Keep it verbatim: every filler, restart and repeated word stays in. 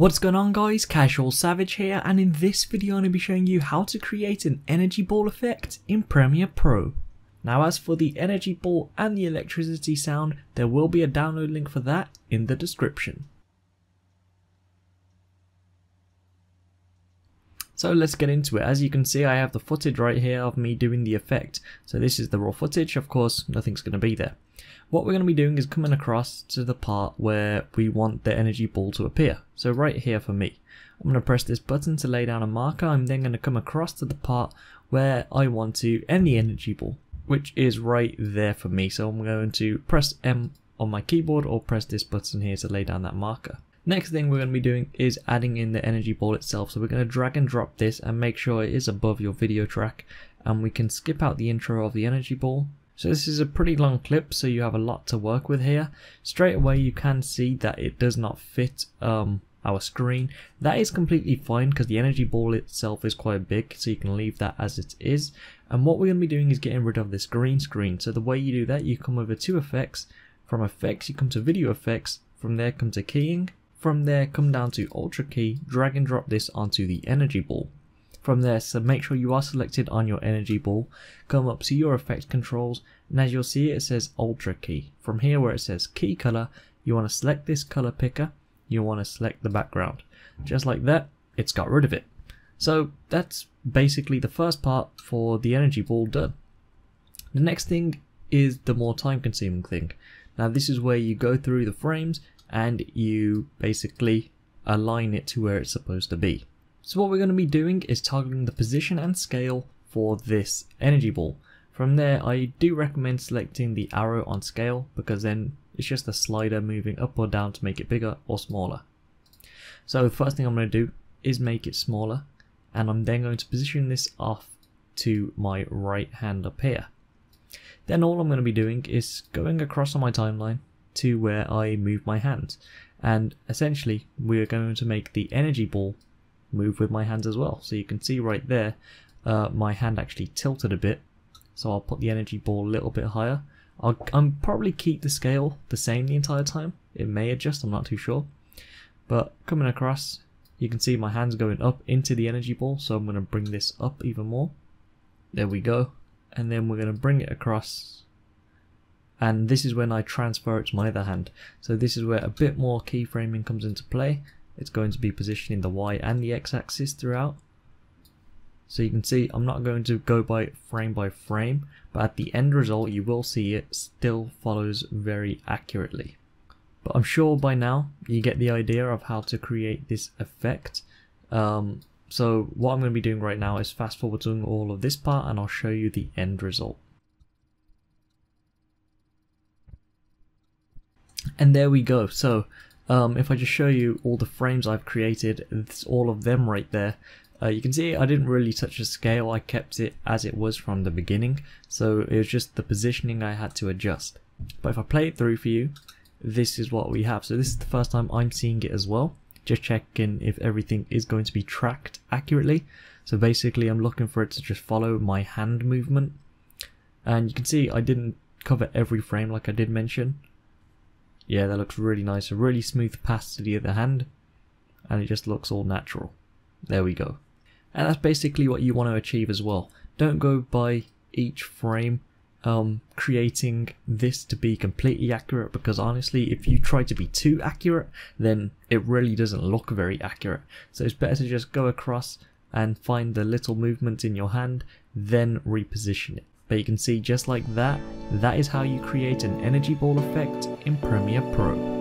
What's going on guys, Casual Savage here, and in this video I'm going to be showing you how to create an energy ball effect in Premiere Pro. Now as for the energy ball and the electricity sound, there will be a download link for that in the description. So let's get into it. As you can see, I have the footage right here of me doing the effect. So this is the raw footage. Of course, nothing's going to be there. What we're going to be doing is coming across to the part where we want the energy ball to appear. So right here for me, I'm going to press this button to lay down a marker. I'm then going to come across to the part where I want to end the energy ball, which is right there for me. So I'm going to press M on my keyboard or press this button here to lay down that marker. Next thing we're going to be doing is adding in the energy ball itself, so we're going to drag and drop this and make sure it is above your video track, and we can skip out the intro of the energy ball. So this is a pretty long clip, so you have a lot to work with here. Straight away you can see that it does not fit um, our screen. That is completely fine because the energy ball itself is quite big, so you can leave that as it is. And what we're going to be doing is getting rid of this green screen. So the way you do that, you come over to effects, from effects you come to video effects, from there come to keying. From there, come down to Ultra Key, drag and drop this onto the energy ball. From there, so make sure you are selected on your energy ball, come up to your effect controls, and as you'll see it says Ultra Key. From here where it says Key Color, you want to select this color picker, you want to select the background. Just like that, it's got rid of it. So that's basically the first part for the energy ball done. The next thing is the more time consuming thing. Now this is where you go through the frames and you basically align it to where it's supposed to be. So what we're going to be doing is targeting the position and scale for this energy ball. From there, I do recommend selecting the arrow on scale because then it's just a slider moving up or down to make it bigger or smaller. So the first thing I'm going to do is make it smaller, and I'm then going to position this off to my right hand up here. Then all I'm going to be doing is going across on my timeline to where I move my hand, and essentially we're going to make the energy ball move with my hands as well. So you can see right there uh, my hand actually tilted a bit, so I'll put the energy ball a little bit higher. I'll I'm probably keep the scale the same the entire time. It may adjust, I'm not too sure, but coming across you can see my hands going up into the energy ball, so I'm going to bring this up even more. There we go, and then we're going to bring it across. And this is when I transfer it to my other hand. So this is where a bit more keyframing comes into play. It's going to be positioning the Y and the X axis throughout. So you can see I'm not going to go by frame by frame, but at the end result you will see it still follows very accurately. But I'm sure by now you get the idea of how to create this effect. Um, so what I'm going to be doing right now is fast forwarding all of this part, and I'll show you the end result. And there we go. So um, if I just show you all the frames I've created, it's all of them right there. Uh, you can see I didn't really touch the scale, I kept it as it was from the beginning, so it was just the positioning I had to adjust. But if I play it through for you, this is what we have. So this is the first time I'm seeing it as well, just checking if everything is going to be tracked accurately. So basically I'm looking for it to just follow my hand movement, and you can see I didn't cover every frame like I did mention. Yeah, that looks really nice, a really smooth pass to the other hand, and it just looks all natural. There we go. And that's basically what you want to achieve as well. Don't go by each frame um, creating this to be completely accurate, because honestly if you try to be too accurate then it really doesn't look very accurate. So it's better to just go across and find the little movements in your hand, then reposition it. But you can see just like that, that is how you create an energy ball effect in Premiere Pro.